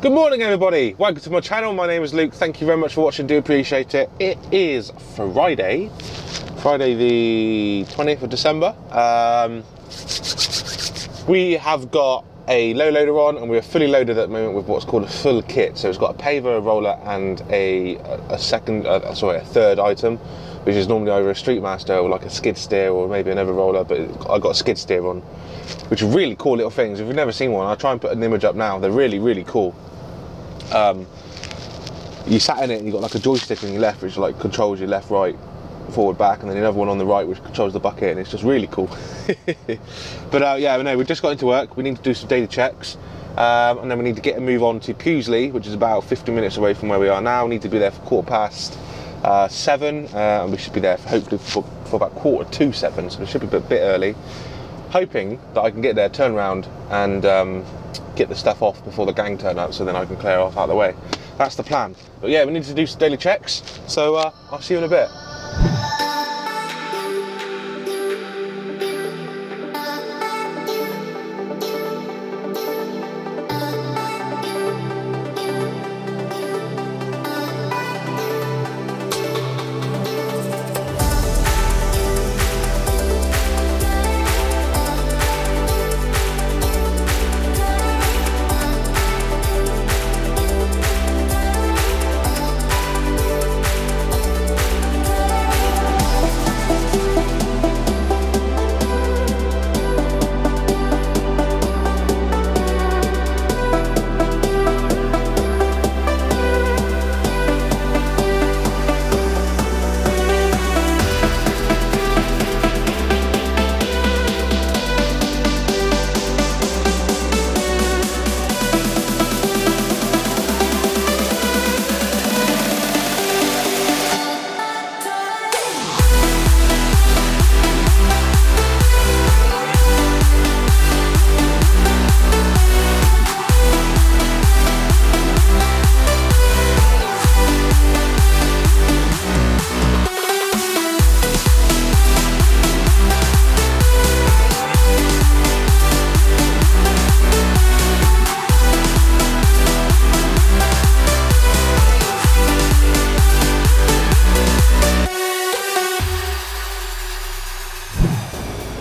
Good morning everybody, welcome to my channel. My name is Luke. Thank you very much for watching, do appreciate it. It is Friday the 20th of December. We have got a low loader on and we're fully loaded at the moment with what's called a full kit. So it's got a paver, a roller and a third item, which is normally either a Street Master or like a skid steer or maybe another roller, but I got a skid steer on, which are really cool little things. If you've never seen one, I'll try and put an image up now. They're really, really cool. You sat in it and you've got like a joystick on your left, which like controls your left, right, forward, back, and then another one on the right, which controls the bucket, and it's just really cool. But yeah, no, we just got into work. We need to do some data checks, and then we need to get a move on to Pewsley, which is about 50 minutes away from where we are now. We need to be there for 7:15, and we should be there for hopefully for about 7:45, so it should be a bit early. Hoping that I can get there, turn around, and get the stuff off before the gang turn up, so then I can clear off out of the way. That's the plan. But yeah, we need to do some daily checks, so I'll see you in a bit.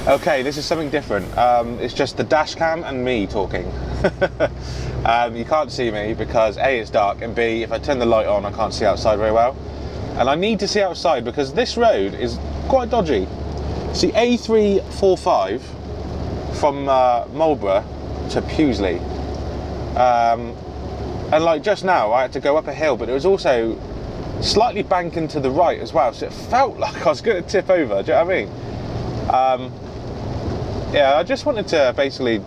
Okay, this is something different. It's just the dash cam and me talking. You can't see me because A, it's dark, and B, if I turn the light on, I can't see outside very well. And I need to see outside because this road is quite dodgy. See, A345 from Marlborough to Pewsley. And like just now, I had to go up a hill, but it was also slightly banking to the right as well, so it felt like I was gonna tip over, do you know what I mean? Yeah, I just wanted to basically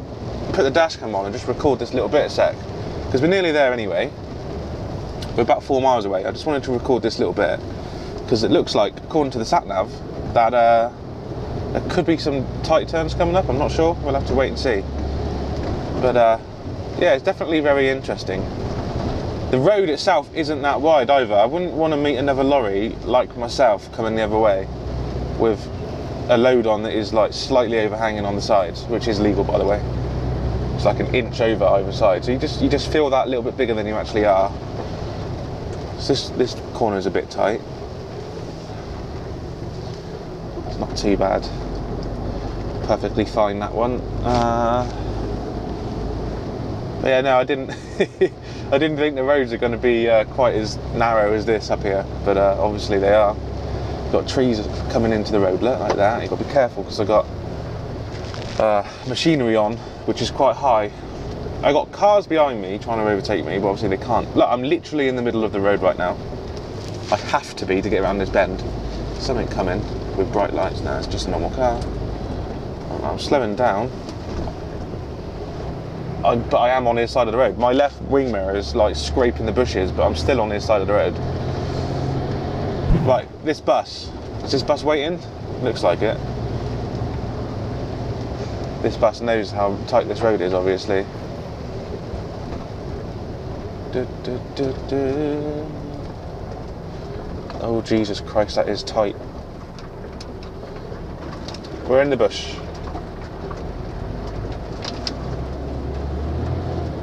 put the dash cam on and just record this little bit a sec, because we're nearly there anyway. We're about 4 miles away. I just wanted to record this little bit because it looks like, according to the sat nav, that there could be some tight turns coming up. I'm not sure. We'll have to wait and see. But yeah, it's definitely very interesting. The road itself isn't that wide either. I wouldn't want to meet another lorry like myself coming the other way with a load on that is like slightly overhanging on the sides, which is legal, by the way. It's like an inch over either side, so you just feel that little bit bigger than you actually are. So this corner is a bit tight. It's not too bad. Perfectly fine, that one. But yeah, no, I didn't. I didn't think the roads are going to be quite as narrow as this up here, but obviously they are. Got trees coming into the road, look, like that. You've got to be careful because I got machinery on, which is quite high. I got cars behind me trying to overtake me, but obviously they can't. Look, I'm literally in the middle of the road right now. I have to be to get around this bend. Something coming with bright lights. Now it's just a normal car. I'm slowing down. but I am on his side of the road. My left wing mirror is like scraping the bushes, but I'm still on his side of the road. Right, this bus. Is this bus waiting? Looks like it. This bus knows how tight this road is, obviously. Du, du, du, du. Oh, Jesus Christ, that is tight. We're in the bush.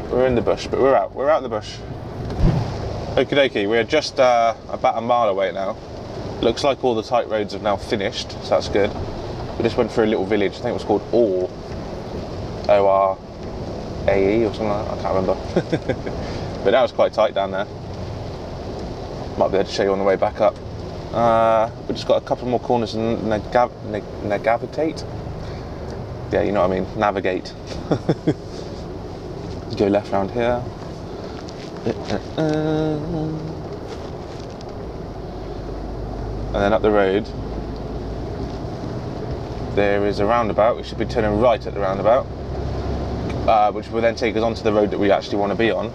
We're in the bush, but we're out. We're out the bush. Okie dokie, we're just about a mile away now. Looks like all the tight roads have now finished, so that's good. We just went through a little village, I think it was called Or. O-R-A-E or something like that, I can't remember. But that was quite tight down there. Might be able to show you on the way back up. We've just got a couple more corners and navigate. Yeah, you know what I mean, navigate. Go left round here. And then up the road. There is a roundabout. We should be turning right at the roundabout, which will then take us onto the road that we actually want to be on.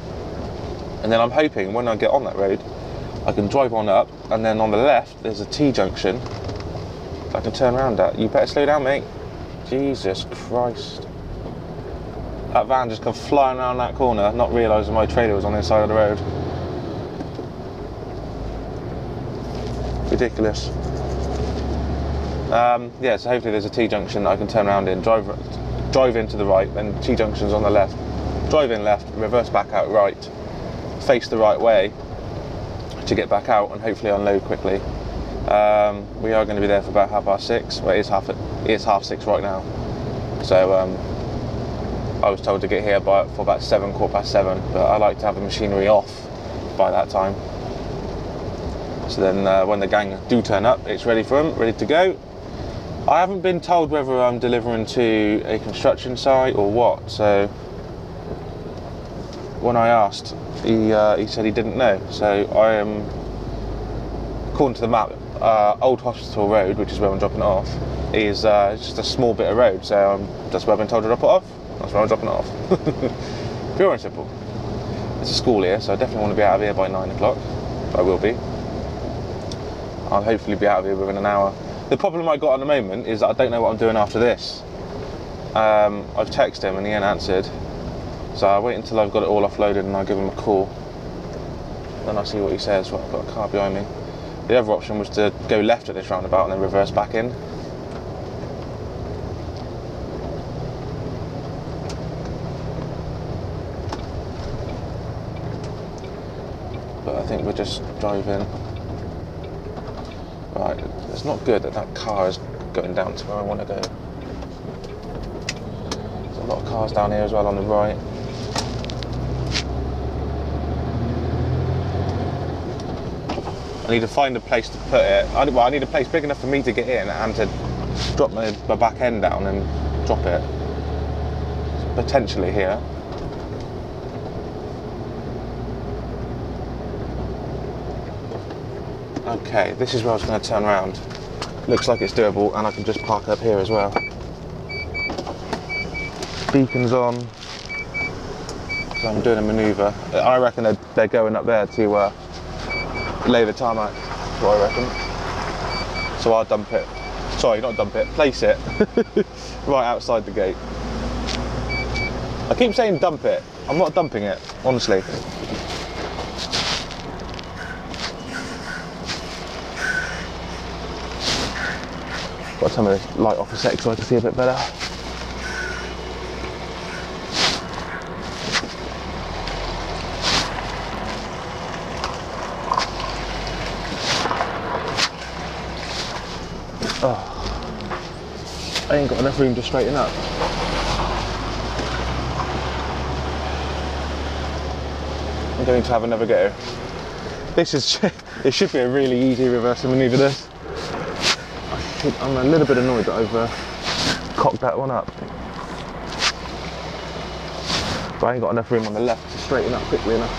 And then I'm hoping when I get on that road, I can drive on up, and then on the left there's a T-junction I can turn around at. You better slow down, mate. Jesus Christ. That van just come flying around that corner, not realising my trailer was on this side of the road. Ridiculous. Yeah, so hopefully there's a T-junction I can turn around in, drive in to the right, then T-junction's on the left. Drive in left, reverse back out right, face the right way to get back out and hopefully unload quickly. We are going to be there for about 6:30. Well, it is 6:30 right now. So I was told to get here for about 7, 7:15, but I like to have the machinery off by that time. So then when the gang do turn up, it's ready for them, ready to go. I haven't been told whether I'm delivering to a construction site or what, so when I asked, he said he didn't know. So I am, according to the map, Old Hospital Road, which is where I'm dropping it off, is just a small bit of road, so that's where I've been told to drop it off, that's where I'm dropping it off. Pure and simple. It's a school here, so I definitely want to be out of here by 9 o'clock. I will be. I'll hopefully be out of here within an hour. The problem I got at the moment is that I don't know what I'm doing after this. I've texted him and he ain't answered. So I wait until I've got it all offloaded and I give him a call. Then I see what he says. Well, I've got a car behind me. The other option was to go left at this roundabout and then reverse back in. But I think we're just driving. Right, it's not good that that car is going down to where I want to go. There's a lot of cars down here as well on the right. I need to find a place to put it. Well, I need a place big enough for me to get in and to drop my back end down and drop it. Potentially here. Okay, this is where I was going to turn around. Looks like it's doable and I can just park up here as well. Beacons on. So I'm doing a manoeuvre. I reckon they're going up there to lay the tarmac, that's what I reckon. So I'll dump it. Sorry, not dump it, place it. Right outside the gate. I keep saying dump it. I'm not dumping it, honestly. Got to turn this light off a sec so I can see a bit better. Oh, I ain't got enough room to straighten up. I'm going to have another go. This is, it should be a really easy reversing manoeuvre this. I'm a little bit annoyed that I've cocked that one up. But I ain't got enough room on the left to straighten up quickly enough.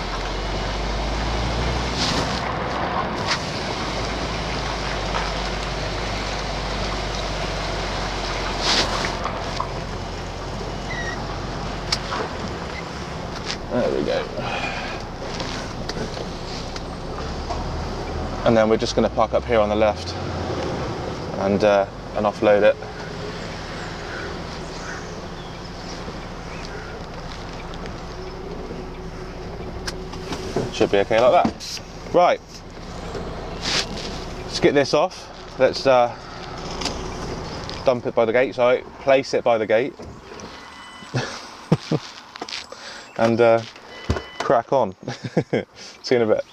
There we go. And then we're just going to park up here on the left and offload it. Should be okay like that. Right, let's get this off. Let's dump it by the gate, sorry, place it by the gate. And crack on. See you in a bit.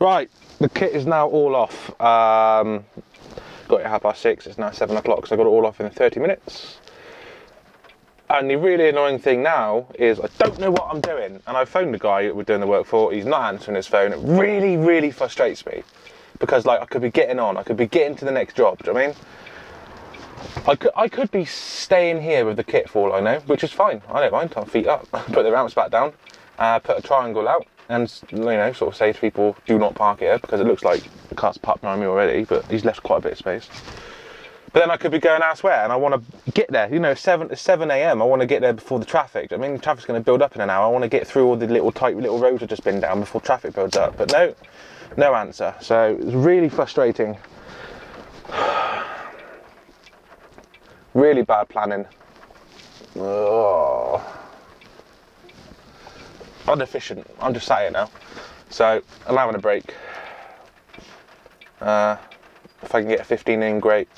Right, the kit is now all off. Got it at 6:30, it's now 7 o'clock, so I got it all off in 30 minutes. And the really annoying thing now is I don't know what I'm doing. And I phoned the guy that we're doing the work for. He's not answering his phone. It really, really frustrates me. Because like I could be getting on. I could be getting to the next job. Do you know what I mean? I could be staying here with the kit for all I know. Which is fine. I don't mind. I'm feet up. Put the ramps back down. Put a triangle out. And, you know, sort of say to people, do not park here. Because it looks like the car's parked behind me already. But he's left quite a bit of space. But then I could be going elsewhere, and I want to get there. You know, 7 a.m. I want to get there before the traffic. I mean, traffic's going to build up in an hour. I want to get through all the little tight little roads I've just been down before traffic builds up. But no answer. So it's really frustrating. Really bad planning. Oh. Inefficient. I'm just sat here now. So I'm having a break. If I can get a 15 in, great.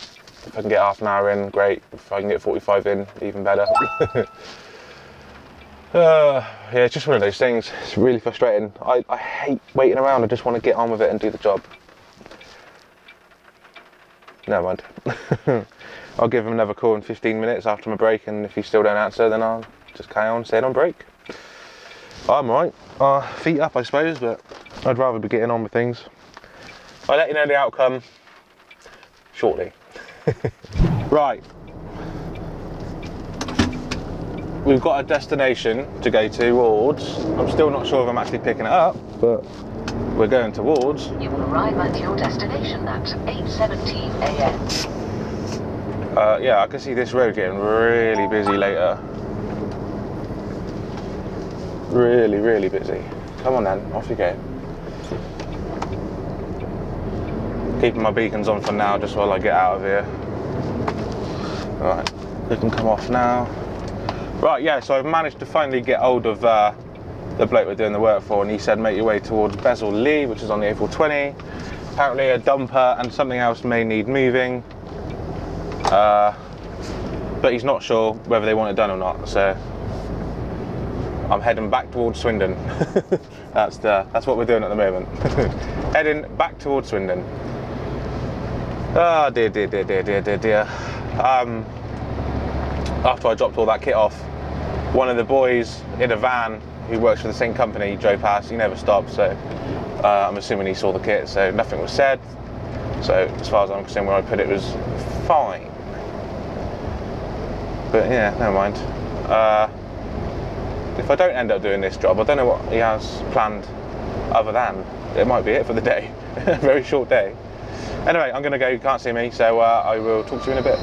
If I can get half an hour in, great. If I can get 45 in, even better. Yeah, it's just one of those things. It's really frustrating. I hate waiting around. I just want to get on with it and do the job. Never mind. I'll give him another call in 15 minutes after my break, and if he still don't answer, then I'll just carry on staying on break. I'm right. Feet up, I suppose, but I'd rather be getting on with things. I'll let you know the outcome shortly. Right, we've got a destination to go towards. I'm still not sure if I'm actually picking it up, but we're going towards. You will arrive at your destination at 8:17 a.m. Yeah, I can see this road getting really busy later. Really, really busy. Come on then, off you go. Keeping my beacons on for now, just while I get out of here. Right, they can come off now. Right, yeah, so I've managed to finally get hold of the bloke we're doing the work for, and he said make your way towards Bezzle Lee, which is on the A420. Apparently a dumper and something else may need moving. But he's not sure whether they want it done or not, so I'm heading back towards Swindon. that's what we're doing at the moment. Heading back towards Swindon. Ah, oh, dear. After I dropped all that kit off, one of the boys in a van who works for the same company drove past. He never stopped, so I'm assuming he saw the kit, so nothing was said. So as far as I'm concerned, where I put it was fine. But yeah, never mind. If I don't end up doing this job, I don't know what he has planned other than it might be it for the day. Very short day. Anyway, I'm going to go, you can't see me, so I will talk to you in a bit.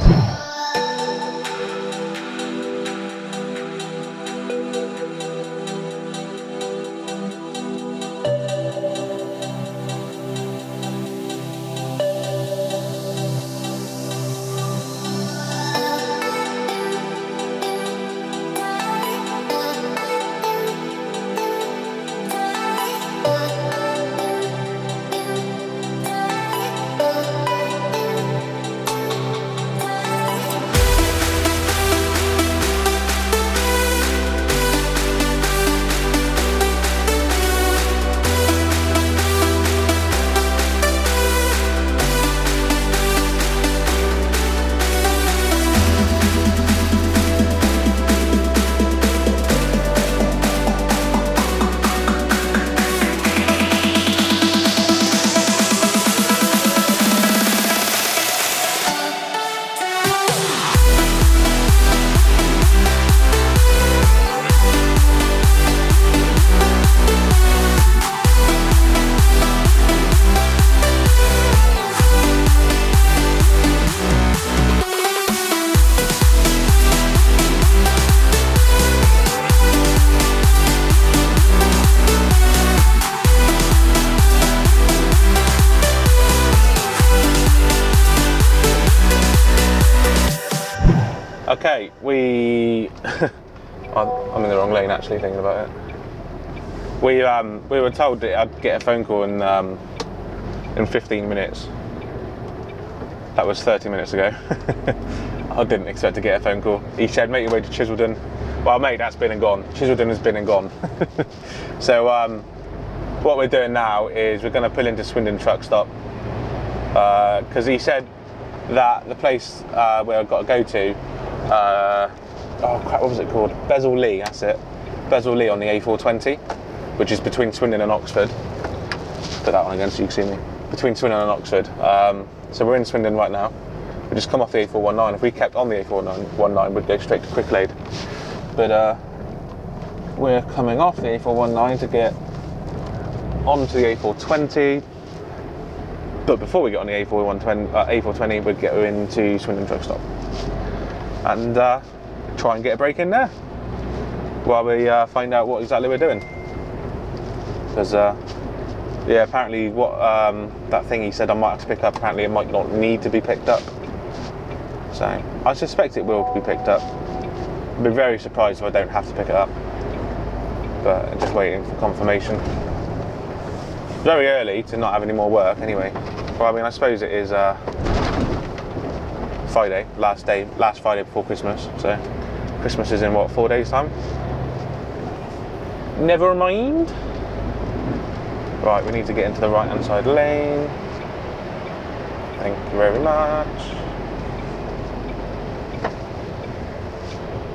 I'm in the wrong lane actually thinking about it. We were told that I'd get a phone call in 15 minutes. That was 30 minutes ago. I didn't expect to get a phone call. He said, make your way to Chiseldon. Well, mate, that's been and gone. Chiseldon has been and gone. So what we're doing now is we're going to pull into Swindon truck stop, because he said that the place where I've got to go to, oh crap, what was it called? Bezzle Lee, that's it. Bezzle Lee on the A420, which is between Swindon and Oxford. Put that one again so you can see me. Between Swindon and Oxford. So we're in Swindon right now. We just come off the A419. If we kept on the A419, we'd go straight to Cricklade. But we're coming off the A419 to get onto the A420. But before we get on the A420, we'd get into Swindon truck stop and try and get a break in there while we find out what exactly we're doing. Because yeah, apparently what that thing he said I might have to pick up, apparently it might not need to be picked up. So I suspect it will be picked up. I'd be very surprised if I don't have to pick it up. But I'm just waiting for confirmation. Very early to not have any more work anyway. Well, I mean, I suppose it is Friday, last Friday before Christmas. So Christmas is in what, 4 days time? Never mind. Right, we need to get into the right-hand side lane. Thank you very much.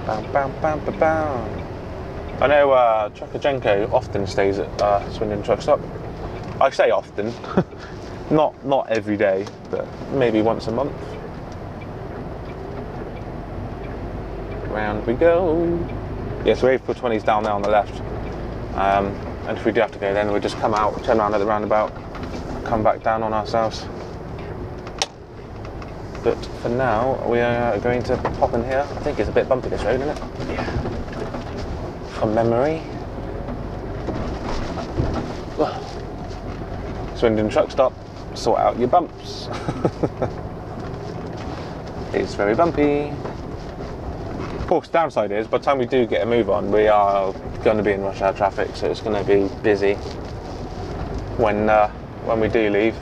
Bam, bam, bam, bam, bam. I know Trucker Jenko often stays at Swindon Truck Stop. I say often, not every day, but maybe once a month. Round we go. Yes, yeah, so A420's down there on the left. And if we do have to go, then we'll just come out, turn around at the roundabout, come back down on ourselves. But for now, we are going to pop in here. I think it's a bit bumpy this road, isn't it? Yeah. From memory. Swindon truck stop, sort out your bumps. It's very bumpy. Of course, downside is by the time we do get a move on, we are going to be in rush hour traffic, so it's going to be busy when we do leave.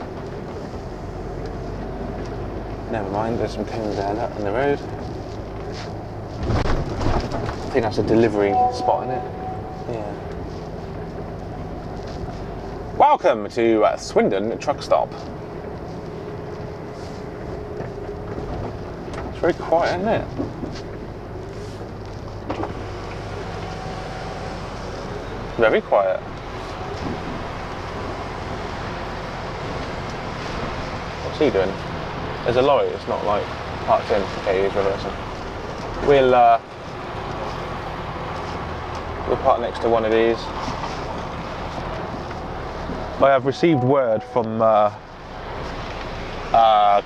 Never mind, there's some cones there on the road. I think that's a delivery spot, isn't it? Yeah. Welcome to Swindon Truck Stop. It's very quiet, isn't it? Very quiet. What's he doing? There's a lorry, it's not like parked in. Okay, he is reversing. We'll park next to one of these. I have received word from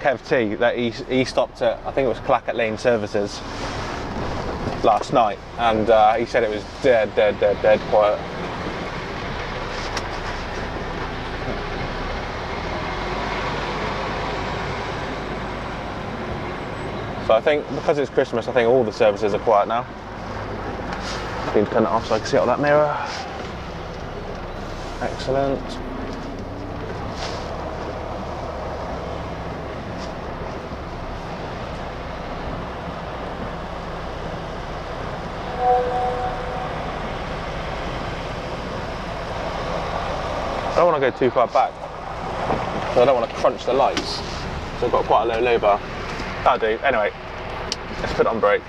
Kev T that he stopped at, I think it was Clackett Lane Services last night, and he said it was dead quiet. So I think because it's Christmas, I think all the services are quiet now. I need to turn it off so I can see it on that mirror. Excellent. I don't want to go too far back, so I don't want to crunch the lights. So I've got quite a low low bar. That'll do. Anyway, let's put on brake.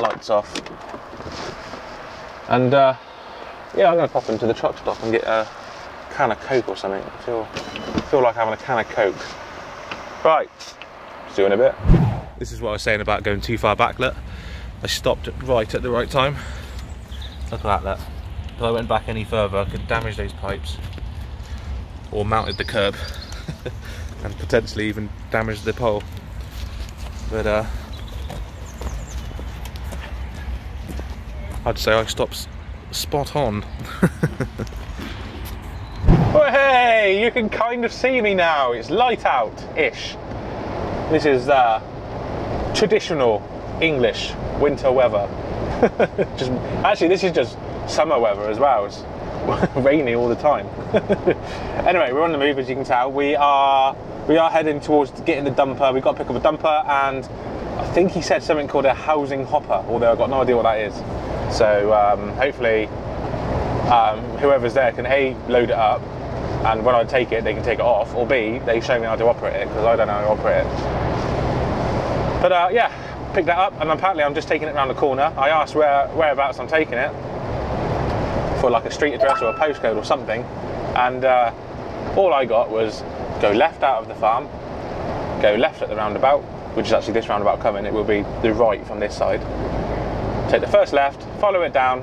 Lights off. And yeah, I'm going to pop into the truck stop and get a can of Coke or something. I feel like having a can of Coke. Right, see you in a bit. This is what I was saying about going too far back, look. I stopped right at the right time. Look at that, look. If I went back any further, I could damage those pipes or mounted the curb. And potentially even damage the pole. But I'd say I stopped spot on. Oh, hey, you can kind of see me now. It's light out-ish. This is traditional English winter weather. Just actually, this is just summer weather as well. It's rainy all the time. Anyway, we're on the move, as you can tell. We are heading towards getting the dumper. We've got to pick up a dumper, and I think he said something called a housing hopper, although I've got no idea what that is. So hopefully whoever's there can A, load it up, and when I take it, they can take it off, or B, they show me how to operate it, because I don't know how to operate it. But yeah, pick that up, and apparently I'm just taking it around the corner. I asked whereabouts I'm taking it, for like a street address or a postcode or something, and all I got was go left out of the farm, go left at the roundabout, which is actually this roundabout coming, it will be the right from this side. Take the first left, follow it down,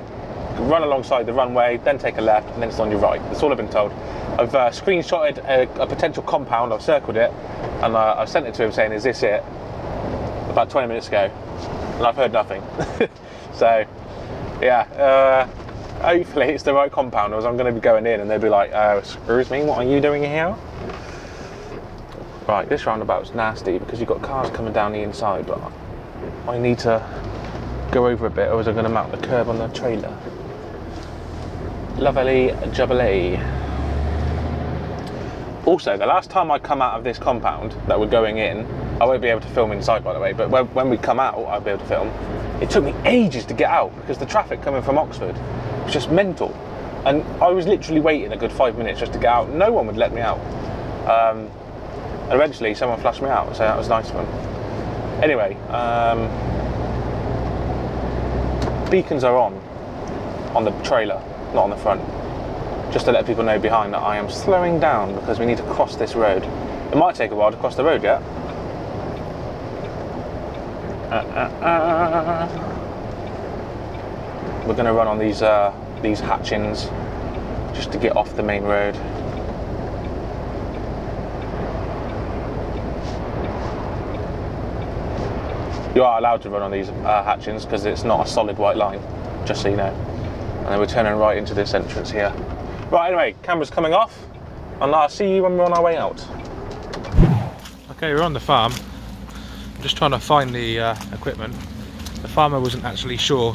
run alongside the runway, then take a left, and then it's on your right. That's all I've been told. I've screenshotted a potential compound, I've circled it, and I've sent it to him saying, is this it? About 20 minutes ago, and I've heard nothing. So, yeah. Hopefully it's the right compound, or else I'm going to be going in and they'll be like, excuse me, what are you doing here? Right, this roundabout's nasty because you've got cars coming down the inside, but I need to go over a bit, or else I'm going to mount the curb on the trailer. Lovely jubilee. Also, the last time I come out of this compound that we're going in, I won't be able to film inside, by the way, but when we come out, I'll be able to film. It took me ages to get out because the traffic coming from Oxford, just mental, and I was literally waiting a good 5 minutes just to get out. No one would let me out. And eventually someone flushed me out, so that was nice of them. Anyway, beacons are on the trailer, not on the front, just to let people know behind that I am slowing down because we need to cross this road. It might take a while to cross the road, yeah. We're going to run on these hatchings just to get off the main road. You are allowed to run on these hatchings because it's not a solid white line, just so you know. And then we're turning right into this entrance here. Right, anyway, camera's coming off, and I'll see you when we're on our way out. Okay, we're on the farm. I'm just trying to find the equipment. The farmer wasn't actually sure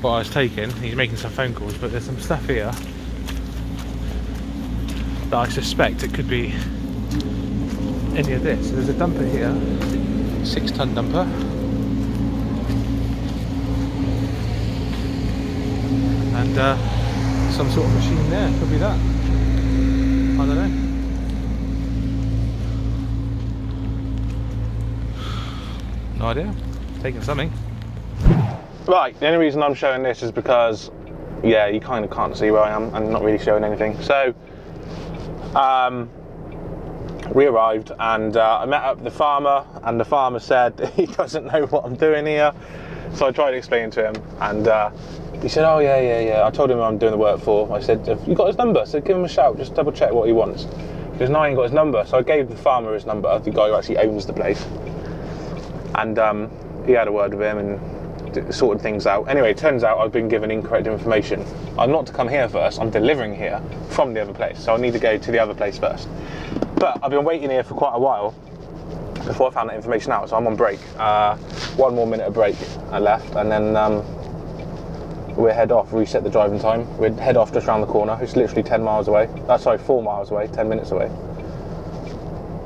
what I was taking. He's making some phone calls, but there's some stuff here that I suspect it could be any of this. So there's a dumper here, 6-ton dumper. And some sort of machine there, could be that. I don't know. No idea, taking something. Right, the only reason I'm showing this is because, yeah, you kind of can't see where I am. I'm not really showing anything. So, we arrived, and I met up with the farmer, and the farmer said he doesn't know what I'm doing here. So I tried to explain to him, and he said, oh, yeah. I told him I'm doing the work for. I said, have you got his number? I said, give him a shout, just double check what he wants. Because no, I ain't got his number. So I gave the farmer his number, the guy who actually owns the place. And he had a word with him, and sorted things out. Anyway, it turns out I've been given incorrect information. I'm not to come here first, I'm delivering here from the other place, so I need to go to the other place first. But I've been waiting here for quite a while before I found that information out, so I'm on break. One more minute of break I left, and then we'll head off, reset the driving time. We'll head off just around the corner. It's literally 10 miles away. Sorry, 4 miles away, 10 minutes away.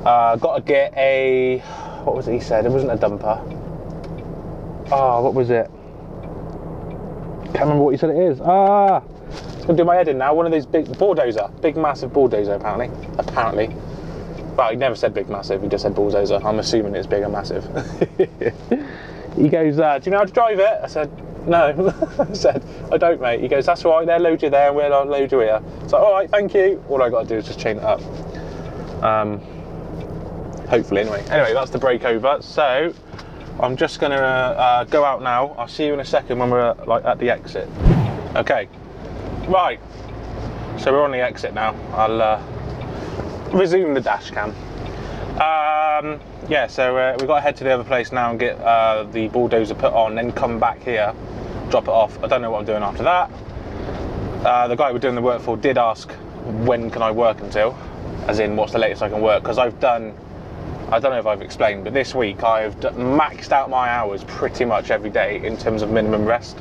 Got to get a, what was it he said? It wasn't a dumper. Oh, what was it? Can't remember what you said it is. Ah, it's gonna do my head in now. One of these big bulldozer, big massive bulldozer, apparently. Apparently. Well, he never said big massive. He just said bulldozer. I'm assuming it's big and massive. He goes, do you know how to drive it? I said, no. I said, I don't, mate. He goes, that's all right. They'll load you there, and we'll load you here. So, all right, thank you. All I gotta do is just chain it up. Hopefully, anyway. Anyway, that's the break over. So. I'm just gonna go out now. I'll see you in a second when we're like at the exit. Okay, right. So we're on the exit now. I'll resume the dash cam. Yeah, so we've got to head to the other place now and get the bulldozer put on, then come back here, drop it off. I don't know what I'm doing after that. The guy we're doing the work for did ask when can I work until, as in what's the latest I can work, because I've done I don't know if I've explained, but this week I've maxed out my hours pretty much every day in terms of minimum rest.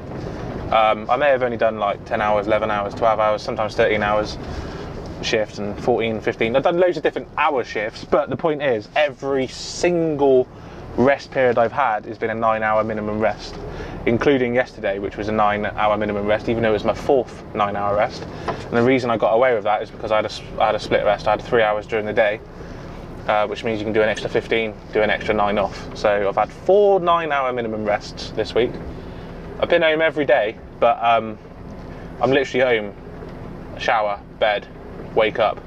I may have only done like 10 hours, 11 hours, 12 hours, sometimes 13 hours shifts and 14, 15. I've done loads of different hour shifts, but the point is every single rest period I've had has been a 9-hour minimum rest, including yesterday, which was a 9-hour minimum rest, even though it was my fourth 9-hour rest. And the reason I got away with that is because I had a split rest. I had 3 hours during the day, which means you can do an extra 15, do an extra 9 off. So I've had four 9-hour minimum rests this week. I've been home every day, but I'm literally home, shower, bed, wake up,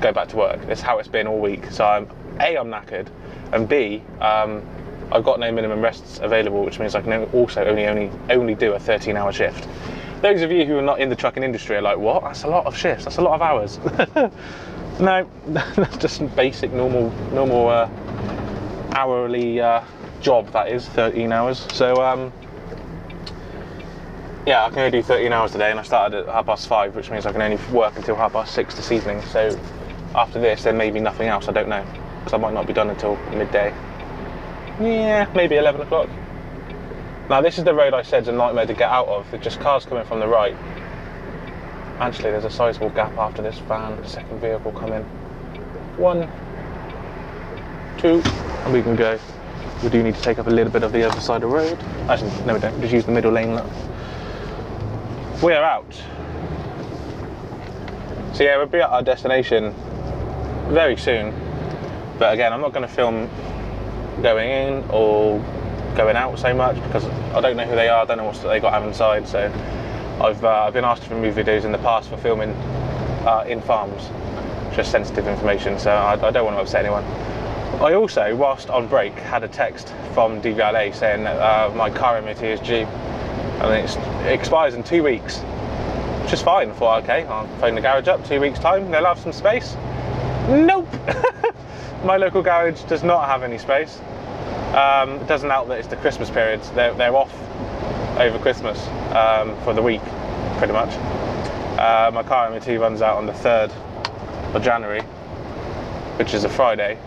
go back to work. That's how it's been all week. So I'm knackered, and B, I've got no minimum rests available, which means I can also only do a 13-hour shift. Those of you who are not in the trucking industry are like, what? That's a lot of shifts. That's a lot of hours. No, that's just basic, normal hourly job, that is 13 hours. So yeah, I can only do 13 hours today, and I started at 5:30, which means I can only work until 6:30 this evening. So after this there may be nothing else, I don't know, because I might not be done until midday. Yeah, maybe 11 o'clock. Now this is the road I said is a nightmare to get out of. There's just cars coming from the right. Actually there's a sizable gap after this van, second vehicle coming. 1, 2 and we can go. We do need to take up a little bit of the other side of the road. Actually, no we don't, just use the middle lane. Look. We are out. So yeah, we'll be at our destination very soon. But again, I'm not gonna film going in or going out so much because I don't know who they are, I don't know what they got inside. So I've been asked to remove videos in the past for filming in farms, just sensitive information. So I don't want to upset anyone. I also, whilst on break, had a text from DVLA saying that my car MOT is due and it expires in 2 weeks, which is fine. I thought, okay, I'll phone the garage up, 2 weeks time, they'll have some space. Nope. My local garage does not have any space. It doesn't help that it's the Christmas period, so they're off over Christmas for the week, pretty much. My car MOT runs out on the 3rd of January, which is a Friday,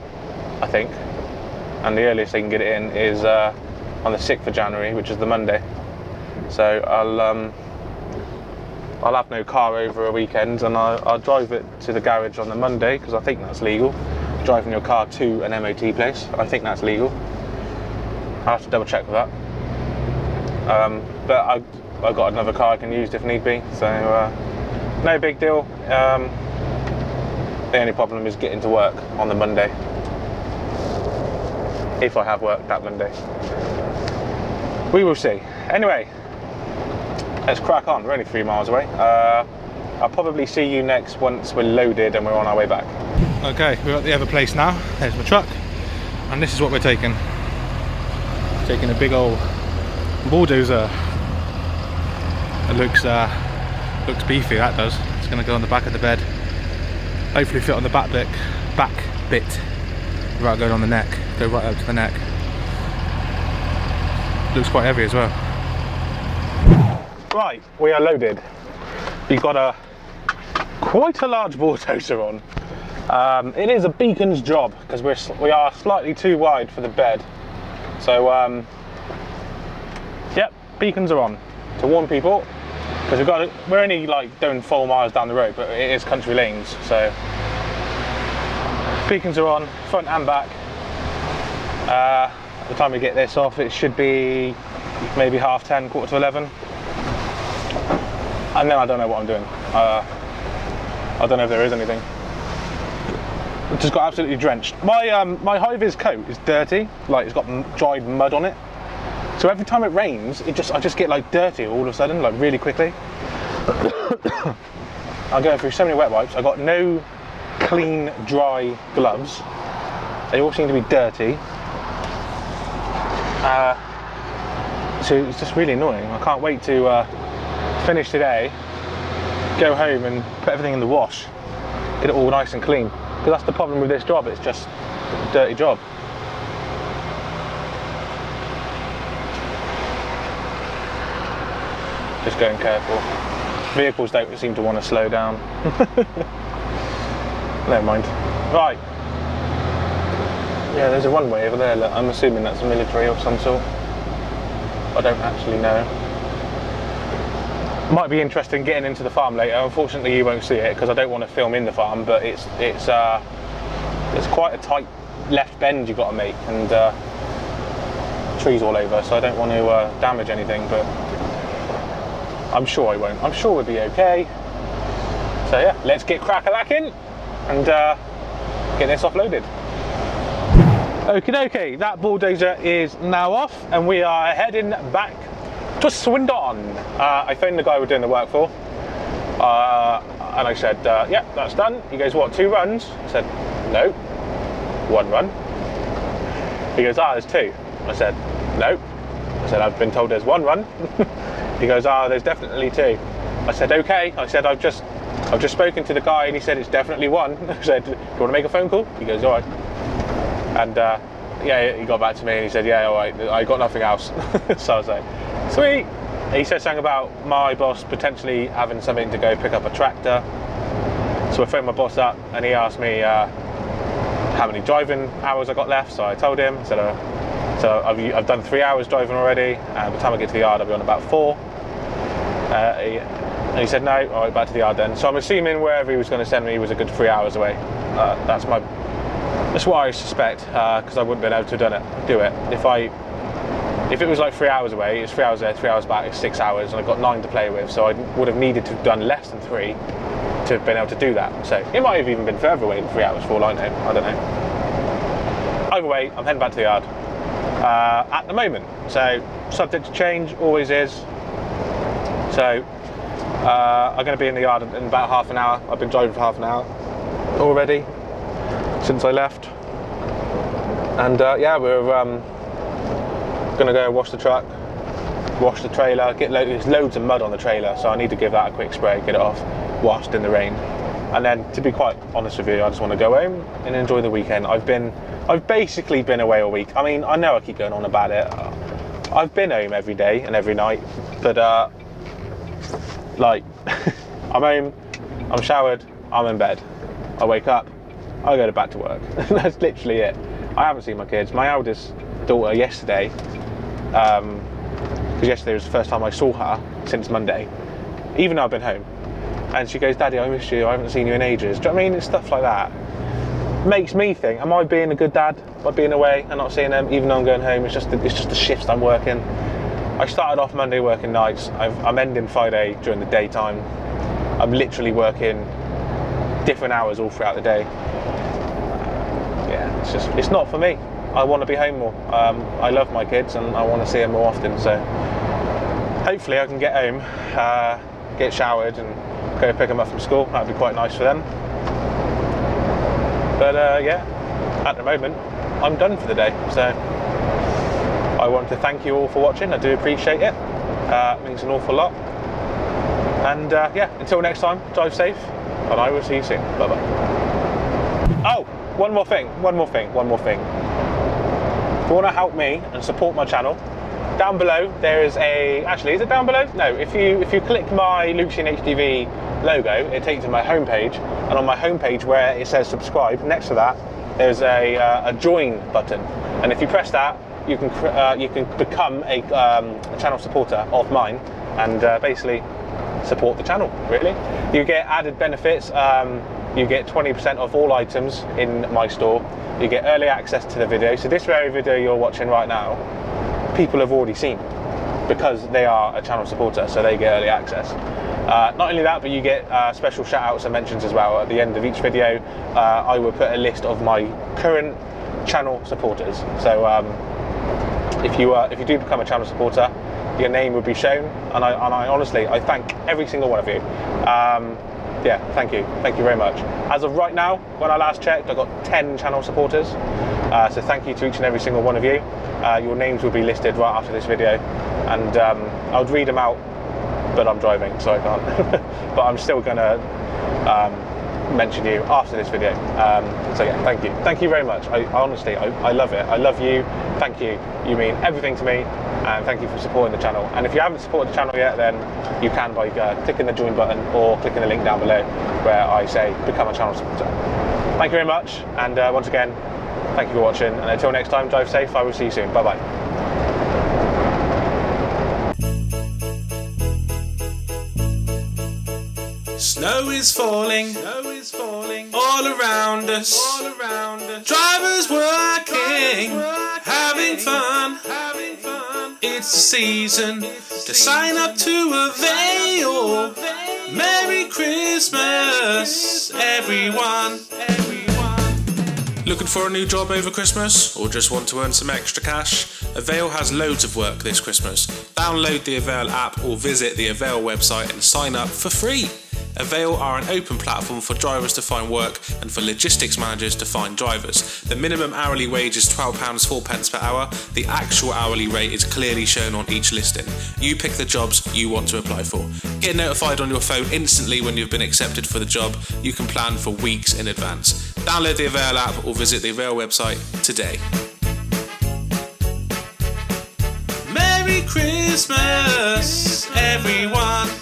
I think, and the earliest they can get it in is on the 6th of January, which is the Monday. So I'll have no car over a weekend, and I'll drive it to the garage on the Monday because I think that's legal. Driving your car to an MOT place, I think that's legal. I'll have to double check with that. But I've got another car I can use if need be, so no big deal. The only problem is getting to work on the Monday. If I have work that Monday. We will see. Anyway, let's crack on. We're only 3 miles away. I'll probably see you next once we're loaded and we're on our way back. Okay, we're at the other place now. There's my truck, and this is what we're taking. Taking a big old bulldozer. It looks beefy, that does. It's gonna go on the back of the bed. Hopefully fit on the back bit. Right, going on the neck, go right up to the neck. Looks quite heavy as well. Right, we are loaded. We've got quite a large bulldozer on. It is a beacon's job because we are slightly too wide for the bed. So yep, beacons are on to warn people because we're only like doing 4 miles down the road, but it is country lanes, so beacons are on front and back. By the time we get this off, it should be maybe 10:30, 11:15, and then I don't know what I'm doing. I don't know if there is anything. It just got absolutely drenched. My high-vis coat is dirty, like it's got dried mud on it. So every time it rains, I just get like dirty all of a sudden, like really quickly. I'm going through so many wet wipes. I got no clean, dry gloves. They all seem to be dirty. So it's just really annoying. I can't wait to finish today, go home and put everything in the wash, get it all nice and clean. Because that's the problem with this job, it's just a dirty job. Just going careful. Vehicles don't seem to want to slow down. Never mind. Right, Yeah, there's a runway over there. Look, I'm assuming that's military of some sort. I don't actually know. Might be interesting getting into the farm later. Unfortunately, you won't see it because I don't want to film in the farm. But it's quite a tight left bend you've got to make, and trees all over. So I don't want to damage anything. But I'm sure I won't. I'm sure we'll be okay. So yeah, let's get crack-a-lacking and get this offloaded. Okay, that bulldozer is now off and we are heading back to Swindon. I phoned the guy we're doing the work for and I said, yeah, that's done. He goes, what, 2 runs? I said, no, 1 run. He goes, ah, there's 2. I said, no. I said, I've been told there's 1 run. He goes, ah, there's definitely 2. I said, okay. I said, I've just spoken to the guy and he said it's definitely 1. I said, do you want to make a phone call? He goes, all right. And yeah, he got back to me and he said, yeah, all right, I got nothing else. So I was like, sweet. He said something about my boss potentially having something to go pick up a tractor. So I phoned my boss up and he asked me how many driving hours I got left. So I told him, so I've done 3 hours driving already. And by the time I get to the yard, I'll be on about 4. And he said, no, all right, back to the yard then. So I'm assuming wherever he was going to send me was a good 3 hours away. That's what I suspect, because I wouldn't have been able to do it. If it was like 3 hours away, it's 3 hours there, 3 hours back, it's 6 hours, and I've got 9 to play with, so I would have needed to have done less than 3 to have been able to do that. So it might have even been further away than 3 hours for all I know, I don't know. Either way, I'm heading back to the yard at the moment. So subject to change, always is. So I'm going to be in the yard in about half an hour. I've been driving for half an hour already since I left, and yeah, we're gonna go wash the truck, wash the trailer, there's loads of mud on the trailer, so I need to give that a quick spray, get it off, washed in the rain, and then, to be quite honest with you, I just want to go home and enjoy the weekend. I've basically been away all week. I mean, I know I keep going on about it. I've been home every day and every night, but like, I'm home, I'm showered, I'm in bed, I wake up, I go back to work. That's literally it. I haven't seen my kids. My eldest daughter yesterday, because yesterday was the first time I saw her since Monday, even though I've been home. And she goes, Daddy, I miss you. I haven't seen you in ages. Do you know what I mean? It's stuff like that. Makes me think, am I being a good dad by being away and not seeing them, even though I'm going home? It's just the shifts I'm working. I started off Monday working nights. I'm ending Friday during the daytime. I'm literally working different hours all throughout the day. Yeah, it's not for me. I want to be home more. I love my kids and I want to see them more often, so hopefully I can get home, get showered and go pick them up from school. That'd be quite nice for them. But yeah, at the moment I'm done for the day, so I want to thank you all for watching. I do appreciate it. It means an awful lot. And yeah, until next time, drive safe and I will see you soon. Bye bye. Oh, one more thing. If you want to help me and support my channel, down below there is a, actually, is it down below? No, if you click my Lucien HDV logo, it takes you to my homepage, and on my homepage where it says subscribe, next to that there's a join button, and if you press that, you can become a channel supporter of mine and basically support the channel. Really, you get added benefits. You get 20% off all items in my store. You get early access to the video. So this very video you're watching right now, people have already seen because they are a channel supporter, so they get early access. Not only that, but you get special shout outs and mentions as well. At the end of each video, I will put a list of my current channel supporters. So if you do become a channel supporter, your name would be shown, and I honestly, I thank every single one of you. Yeah, thank you very much. As of right now, when I last checked, I've got 10 channel supporters, so thank you to each and every single one of you. Your names will be listed right after this video, and I'll read them out, but I'm driving, so I can't. But I'm still gonna mention you after this video. So yeah, thank you very much. I honestly love it. I love you. Thank you. You mean everything to me, and thank you for supporting the channel. And if you haven't supported the channel yet, then you can by clicking the join button or clicking the link down below where I say become a channel supporter. Thank you very much, and once again, Thank you for watching, and until next time, drive safe. I will see you soon. Bye-bye. Snow is falling, snow is falling all around us, all around us. Drivers working, having fun, having fun. It's the season to sign up to Avail. Merry Christmas, everyone. Looking for a new job over Christmas, or just want to earn some extra cash? Avail has loads of work this Christmas. Download the Avail app or visit the Avail website and sign up for free. Avail are an open platform for drivers to find work and for logistics managers to find drivers. The minimum hourly wage is £12.04 per hour. The actual hourly rate is clearly shown on each listing. You pick the jobs you want to apply for. Get notified on your phone instantly when you've been accepted for the job. You can plan for weeks in advance. Download the Avail app or visit the Avail website today. Merry Christmas, everyone.